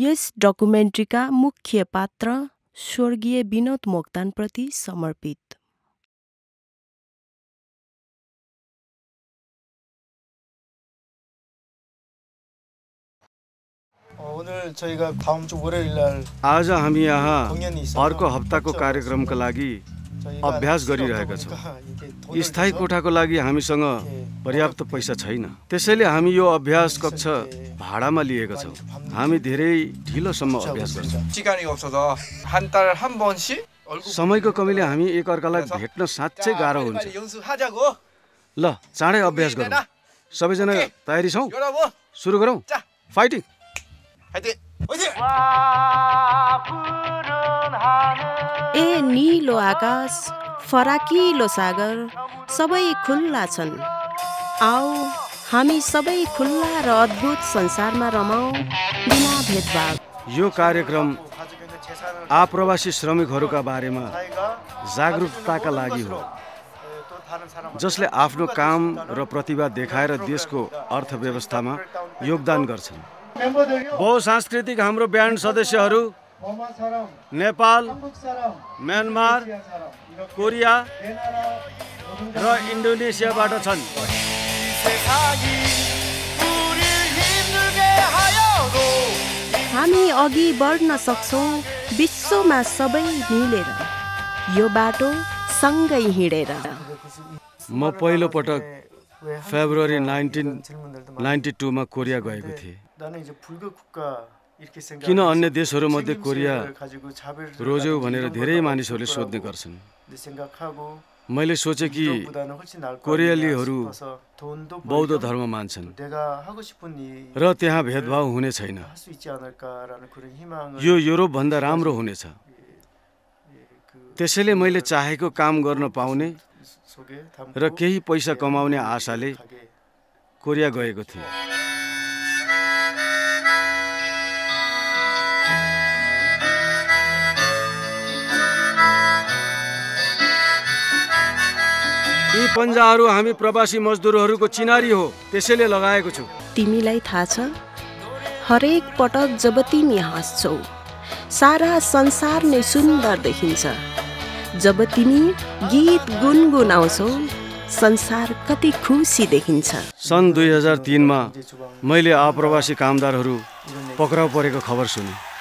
यस डकुमेन्ट्रीका मुख्य पात्र स्वर्गीय बिनोद मोक्तानप्रति समर्पित। आज हामी यहाँ अर्को हप्ताको कार्यक्रमका लागि अभ्यास गरिरहेका छौँ। स्थायी कोठाको लागि हामीसँग पर्याप्त पैसा छैन, त्यसैले हामी यो अभ्यास कक्ष भाडामा लिएका छौँ। हामी धेरै ढिलोसम्म अभ्यास गर्छौँ। समयको कमीले हामी एकअर्कालाई भेट्न साँच्चै गाह्रो हुन्छ। ल, चाँडै अभ्यास गरौँ। सबैजना तयारी छौँ? सुरु गरौँ फाइटिङ। ए नीलो आकाश, फराकिलो सागर सबै खुल्ला छन्। आओ हामी सबै खुल्ला र अद्भुत संसारमा रमाउँ बिना भेदभाव। यो कार्यक्रम आप्रवासी श्रमिकहरूका बारेमा जागरुकताका लागि हो, जसले आफ्नो काम र प्रतिभा देखाएर देशको अर्थव्यवस्थामा योगदान गर्छन्। बहुसांस्कृतिक हाम्रो ब्यान्ड सदस्यहरू नेपाल, म्यानमार, कोरिया र इन्डोनेसियाबाट छन्। हामी अघि बढ्न सक्छौँ विश्वमा सबै मिलेर, यो बाटो सँगै हिँडेर। म पहिलो पटक फेब्रुअरी 1992मा कोरिया गएको थिएँ। किन अन्य देशहरूमध्ये कोरिया रोज्यौ भनेर धेरै मानिसहरूले सोध्ने गर्छन्। मैले सोचे कि कोरियालीहरू बौद्ध धर्म मान्छन् र त्यहाँ भेदभाव हुने छैन। यो युरोपभन्दा राम्रो हुनेछ। त्यसैले मैले चाहेको काम गर्न पाउने र केही पैसा कमाउने आशाले कोरिया गएको थिएँ। यी पन्जाहरू हामी प्रवासी मजदुरहरूको चिनारी हो, त्यसैले लगाएको छु। तिमीलाई थाहा छ, हरेक पटक जब तिमी हाँस्छौ सारा संसार नै सुन्दर देखिन्छ। जब तिमी गीत गुनगुनाउँछौ संसार कति खुसी देखिन्छ। सन् 2003मा मैले आप्रवासी कामदारहरू पक्राउ परेको खबर सुने।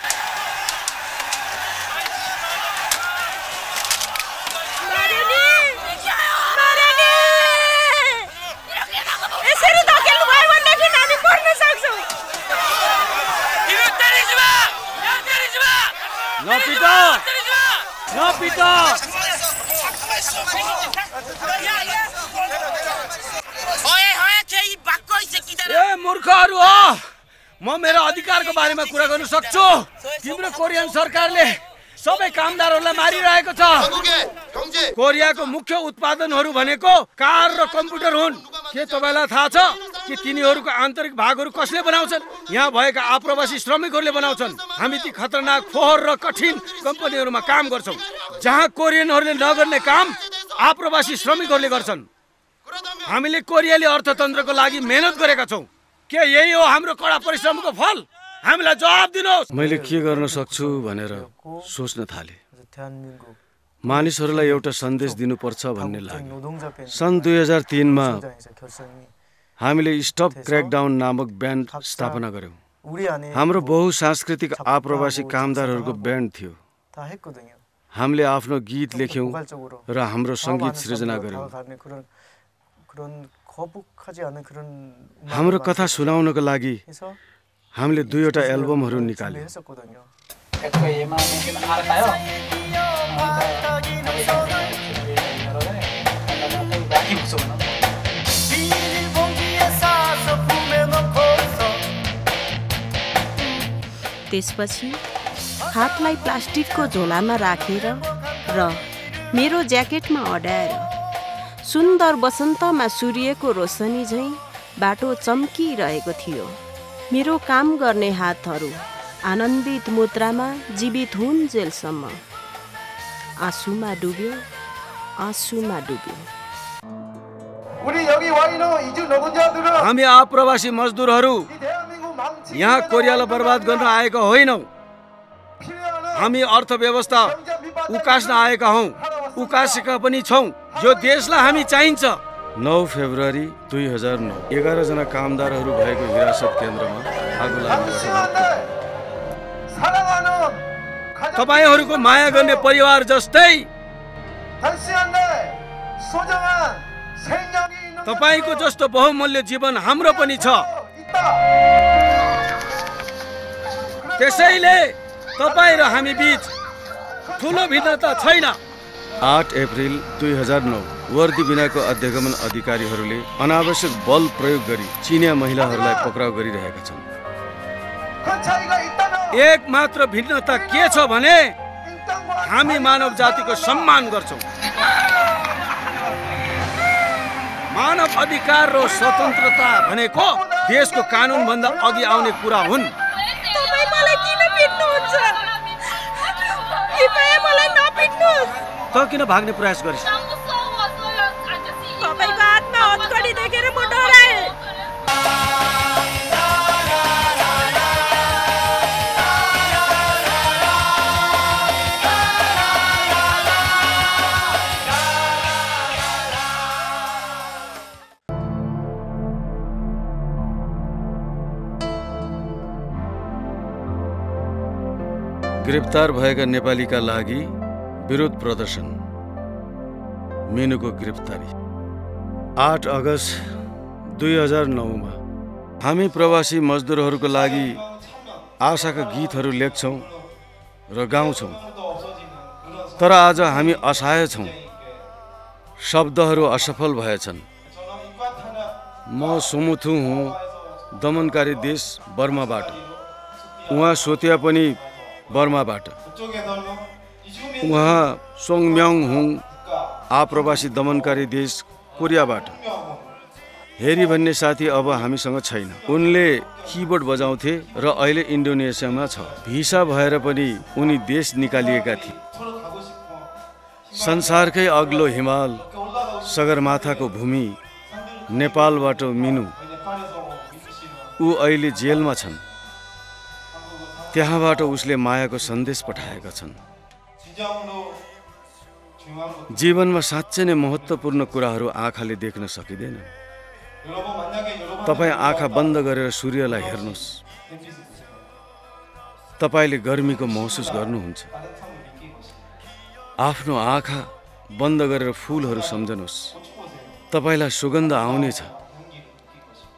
म मेरो अधिकारको बारेमा कुरा गर्न सक्छु। तिम्रो कोरियन सरकारले सबै कामदारहरूलाई मारिरहेको छ। कोरियाको मुख्य उत्पादनहरू भनेको कार र कम्प्युटर हुन्। के तपाईँलाई थाहा छ कि तिनीहरूको आन्तरिक भागहरू कसले बनाउँछन्? यहाँ भएका आप्रवासी श्रमिकहरूले बनाउँछन्। हामी ती खतरनाक फोहोर र कठिन कम्पनीहरूमा काम गर्छौँ, जहाँ कोरियनहरूले नगर्ने काम आप्रवासी श्रमिकहरूले गर्छन्। हामीले कोरियाली अर्थतन्त्रको लागि मेहनत गरेका छौँ। के यही हो हाम्रो कडा परिश्रमको फल? हामीलाई जवाफ दिनुहोस्। मैले के गर्न सक्छु भनेर सोच्न थाले। मानिसहरूलाई एउटा सन्देश दिनुपर्छ भन्ने लाग्यो। सन् 2003मा हामीले स्टप क्र्याकडाउन नामक ब्यान्ड स्थापना गर्यौँ। हाम्रो बहुसांस्कृतिक आप्रवासी कामदारहरूको ब्यान्ड थियो। हामीले आफ्नो गीत लेख्यौँ र हाम्रो सङ्गीत सृजना गर्यौँ। हाम्रो कथा सुनाउनको लागि हामीले 2वटा एल्बमहरू निकाल्यौँ। त्यसपछि हातलाई प्लास्टिकको झोलामा राखेर र मेरो ज्याकेटमा अड्याएर सुन्दर वसन्तमा सूर्यको रोशनी झैँ बाटो चम्किरहेको थियो। मेरो काम गर्ने हातहरू आनन्दित मुद्रामा जीवित हुन् जेलसम्म। आँसुमा डुब्यो, आँसुमा डुब्यो। हामी आप्रवासी मजदुरहरू यहाँ कोरियालाई बर्बाद गर्न आएका होइनौं। हामी अर्थव्यवस्था उकास्न आएका हौं, उकासेका पनि छौं। यो देशलाई हामी चाहिन्छ। 9 फेब्रुअरी 2009 11 जना कामदारहरू भएको हिरासत केन्द्रमा आगो लाग्यो। तपाईहरुको माया गर्ने परिवार जस्तै तपाईको जस्तो बहुमूल्य जीवन हाम्रो पनि छ। त्यसैले तपाई र हामी बीच ठूलो भिन्नता छैन। 8 अप्रिल 2009 वर्दी बिनाको अध्यगमन अधिकारीहरूले अनावश्यक बल प्रयोग गरी चीनिया महिलाहरूलाई पक्राउ गरिरहेका छन्। एक मात्र भिन्नता के छ भने हामी मानव जातिको सम्मान गर्छौं। मानव अधिकार र स्वतन्त्रता भनेको देशको कानून भन्दा अघि आउने कुरा हुन्। तपाई मलाई किन पिट्नुहुन्छ? कृपया मलाई नपिट्नुहोस्। त किन भाग्ने प्रयास गरिस्? तपाईको हातमा हथकडी देखेर म डराए। गिरफ्तार भएका नेपालीका लागि विरोध प्रदर्शन। मेनुको गिरफ्तारी। 8 अगस्त 2009 हामी प्रवासी मजदुरहरूको लागि आशाका गीतहरू लेख्छौं र गाउँछौं, तर आज हामी असहाय छौं। शब्दहरू असफल भएछन्। म सुमुथु हुँ, दमनकारी देश बर्माबाट। उहाँ सोतिया पनि बर्माबाट। उहाँ सोङम्याङ हुँ, आप्रवासी दमनकारी देश कोरियाबाट। हेरी भन्ने साथी अब हामीसँग छैन। उनले कीबोर्ड बजाउँथे र अहिले इन्डोनेसियामा छ। भिसा भएर पनि उनी देश निकालिएका थिए। संसारकै अग्लो हिमाल सगरमाथाको भूमि नेपालबाट मिनु। ऊ अहिले जेलमा छन्। त्यहाँबाट उसले मायाको सन्देश पठाएका छन्। जीवनमा साँच्चै नै महत्त्वपूर्ण कुराहरू आँखाले देख्न सकिँदैन। तपाईँ आँखा बन्द गरेर सूर्यलाई हेर्नुहोस्। तपाईले गर्मीको महसुस गर्नुहुन्छ। आफ्नो आँखा बन्द गरेर फूलहरू सम्झनुहोस्। तपाईलाई सुगन्ध आउनेछ।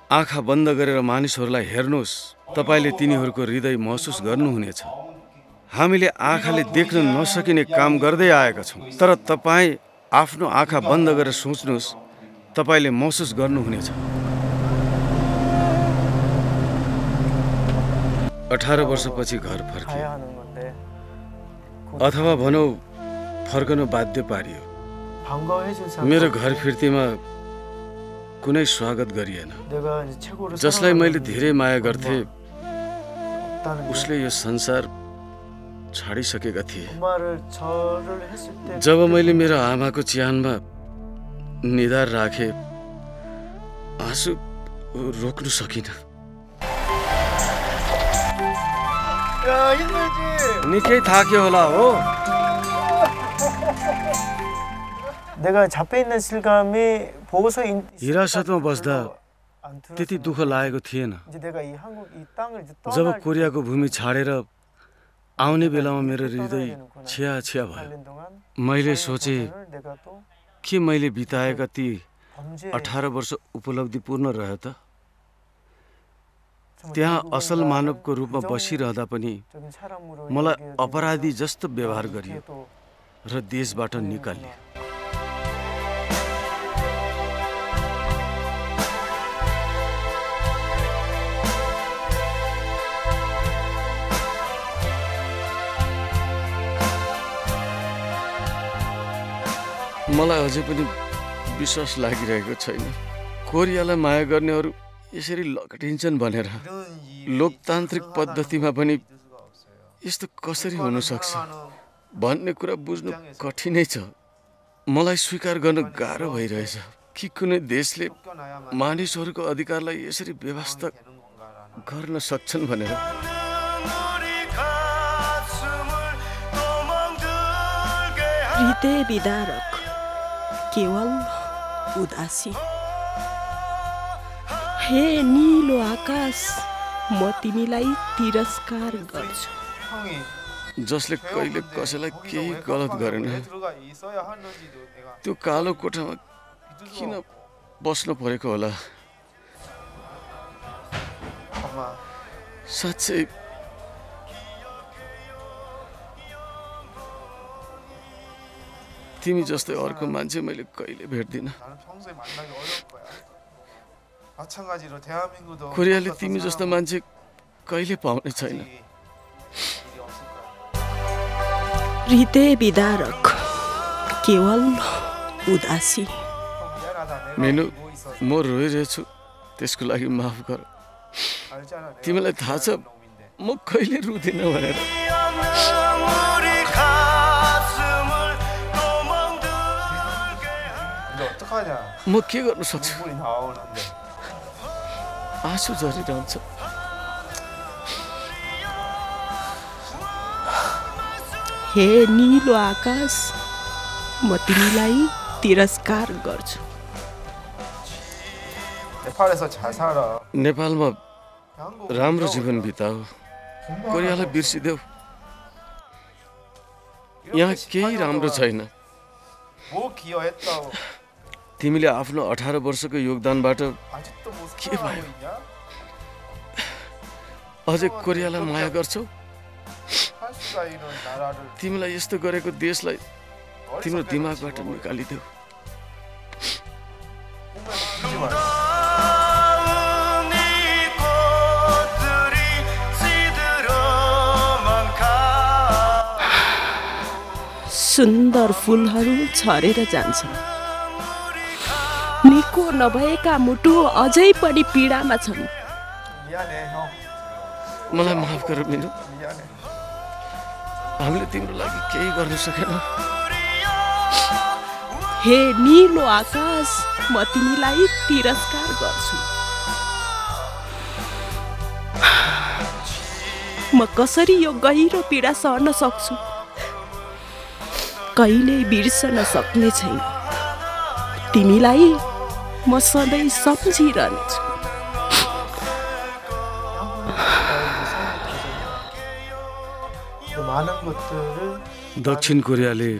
आँखा बन्द गरेर मानिसहरूलाई हेर्नुहोस्। तपाईले तिनीहरूको हृदय महसुस गर्नुहुनेछ। हामीले आँखाले देख्न नसकिने काम गर्दै आएका छौँ, तर तपाईँ आफ्नो आँखा बन्द गरेर सोच्नुहोस्। तपाईले महसुस गर्नुहुनेछ। 18 वर्षपछि घर फर्किए, अथवा भनौँ फर्कनु बाध्य पारियो। मेरो घर फिर्तीमा कुनै स्वागत गरिएन। जसलाई मैले धेरै माया गर्थे उसले यो संसार छाडिसकेका थिए। जब मैले मेरो आमाको चिहानमा निधार राखे आँसु रोक्न सकिनँ। निकै थाक्यो होला हो। हिरासतमा बस्दा त्यति दुःख लागेको थिएन। जब कोरियाको भूमि छाडेर आउने बेलामा मेरो हृदय छिया छिया भयो। मैले सोचे के मैले बिताएका ती 18 वर्ष उपलब्धिपूर्ण रह्यो त? त्यहाँ असल मानवको रूपमा बसिरहँदा पनि मलाई अपराधी जस्तो व्यवहार गरियो र देशबाट निकालियो। मलाई अझै पनि विश्वास लागिरहेको छैन कोरियालाई माया गर्नेहरू यसरी लकटिन्छन् भनेर। लोकतान्त्रिक पद्धतिमा पनि यस्तो कसरी हुन सक्छ भन्ने कुरा बुझ्नु कठिनै छ। मलाई स्वीकार गर्न गाह्रो भइरहेछ कि कुनै देशले मानिसहरूको अधिकारलाई यसरी बेवास्ता गर्न सक्छन् भनेर। हृदय विदारक केवल उदासी। हे नीलो आकाश, म तिमीलाई तिरस्कार गर्छु। जसले कहिले कसैलाई केही गलत गरेन, त्यो कालो कोठामा किन बस्न परेको होला? साँच्चै तिमी जस्तै अर्को मान्छे मैले कहिले भेट्दिन। कोरियाले तिमी जस्तो मान्छे कहिले पाउने छैन। हृदय विदारक केवल उदासी। मेनु, म रोइरहेछु, त्यसको लागि माफ गर। तिमीलाई थाहा छ म कहिले रुदिन भनेर। म के गर्न सक्छु? आँसु झरिरहन्छ। हे नीलो आकाश, म तिमीलाई तिरस्कार गर्छु। नेपालमा राम्रो जीवन बिताऊ, कोरियालाई बिर्सिदेऊ। यहाँ केही राम्रो छैन। तिमीले आफ्नो 18 वर्षको योगदानबाट के भयो? अझै कोरियालाई माया गर्छौ? तिमीलाई यस्तो गरेको देशलाई तिम्रो दिमागबाट निकालिदेऊ। सुन्दर फूलहरू छरेर जान्छ, निको नभएका मुटु अझै पनि पीडामा छन्। मलाई माफ गर बिनु, हामीले तिम्रो लागि केही गर्न सकेन। हे नीलो आकाश, म तिमीलाई तिरस्कार गर्छु। म कसरी यो गहिरो पीडा सहन सक्छु? कहिल्यै बिर्सन सक्ने छैन तिमीलाई। म सधैँ सम्झिरहन्छु। दक्षिण कोरियाले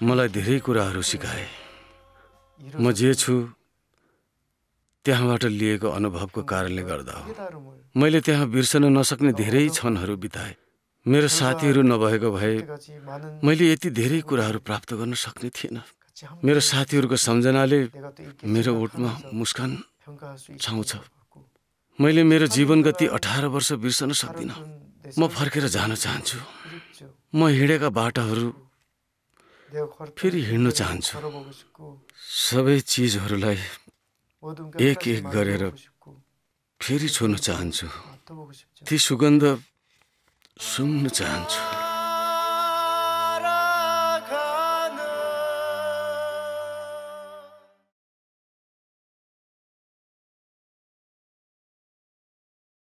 मलाई धेरै कुराहरू सिकाए। म जे छु त्यहाँबाट लिएको अनुभवको कारणले गर्दा हो। मैले त्यहाँ बिर्सन नसक्ने धेरै क्षणहरू बिताए। मेरो साथीहरू नभएको भए मैले यति धेरै कुराहरू प्राप्त गर्न सक्ने थिएन। मेरो साथीहरूको सम्झनाले मेरो ओठमा मुस्कान छाउँछ। मैले मेरो जीवन गति 18 वर्ष बिर्सन सक्दिनँ। म फर्केर जान चाहन्छु। म हिँडेका बाटाहरू फेरि हिँड्न चाहन्छु। सबै चिजहरूलाई एक एक गरेर फेरि छुन चाहन्छु। ती सुगन्ध सुँघ्न चाहन्छु।